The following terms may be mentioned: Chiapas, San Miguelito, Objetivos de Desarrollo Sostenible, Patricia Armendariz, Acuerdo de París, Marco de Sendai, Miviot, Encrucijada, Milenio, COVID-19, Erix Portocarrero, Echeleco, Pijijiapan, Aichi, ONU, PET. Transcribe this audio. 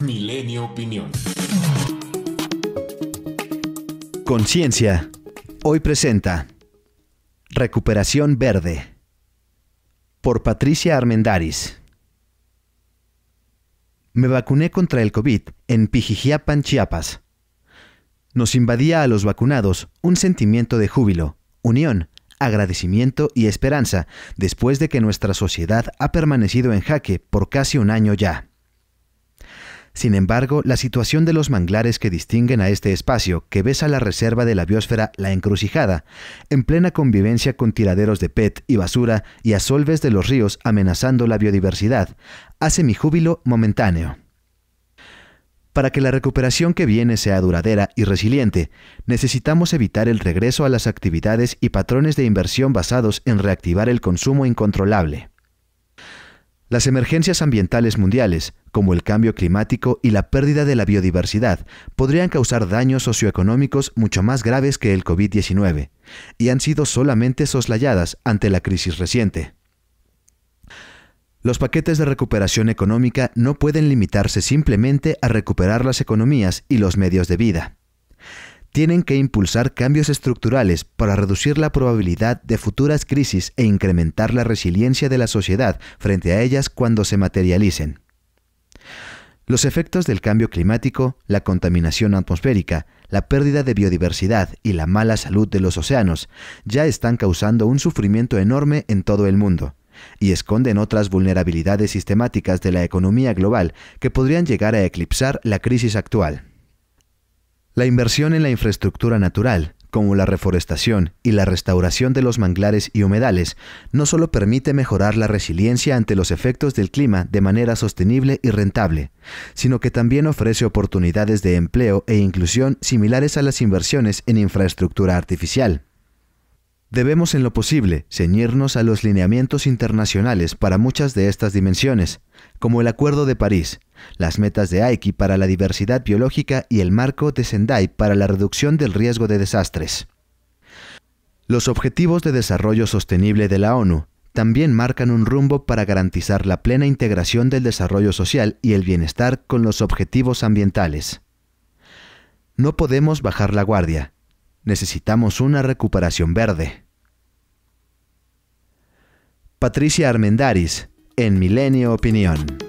Milenio Opinión. Conciencia. Hoy presenta Recuperación Verde, por Patricia Armendariz. Me vacuné contra el COVID en Pijijiapan, Chiapas. Nos invadía a los vacunados un sentimiento de júbilo, unión, agradecimiento y esperanza después de que nuestra sociedad ha permanecido en jaque por casi un año ya. Sin embargo, la situación de los manglares que distinguen a este espacio, que besa la reserva de la biosfera La Encrucijada, en plena convivencia con tiraderos de PET y basura y asolves de los ríos amenazando la biodiversidad, hace mi júbilo momentáneo. Para que la recuperación que viene sea duradera y resiliente, necesitamos evitar el regreso a las actividades y patrones de inversión basados en reactivar el consumo incontrolable. Las emergencias ambientales mundiales, como el cambio climático y la pérdida de la biodiversidad, podrían causar daños socioeconómicos mucho más graves que el COVID-19, y han sido solamente soslayadas ante la crisis reciente. Los paquetes de recuperación económica no pueden limitarse simplemente a recuperar las economías y los medios de vida. Tienen que impulsar cambios estructurales para reducir la probabilidad de futuras crisis e incrementar la resiliencia de la sociedad frente a ellas cuando se materialicen. Los efectos del cambio climático, la contaminación atmosférica, la pérdida de biodiversidad y la mala salud de los océanos ya están causando un sufrimiento enorme en todo el mundo y esconden otras vulnerabilidades sistemáticas de la economía global que podrían llegar a eclipsar la crisis actual. La inversión en la infraestructura natural, como la reforestación y la restauración de los manglares y humedales, no solo permite mejorar la resiliencia ante los efectos del clima de manera sostenible y rentable, sino que también ofrece oportunidades de empleo e inclusión similares a las inversiones en infraestructura artificial. Debemos en lo posible ceñirnos a los lineamientos internacionales para muchas de estas dimensiones, como el Acuerdo de París, las metas de Aichi para la diversidad biológica y el Marco de Sendai para la reducción del riesgo de desastres. Los Objetivos de Desarrollo Sostenible de la ONU también marcan un rumbo para garantizar la plena integración del desarrollo social y el bienestar con los objetivos ambientales. No podemos bajar la guardia. Necesitamos una recuperación verde. Patricia Armendariz, en Milenio Opinión.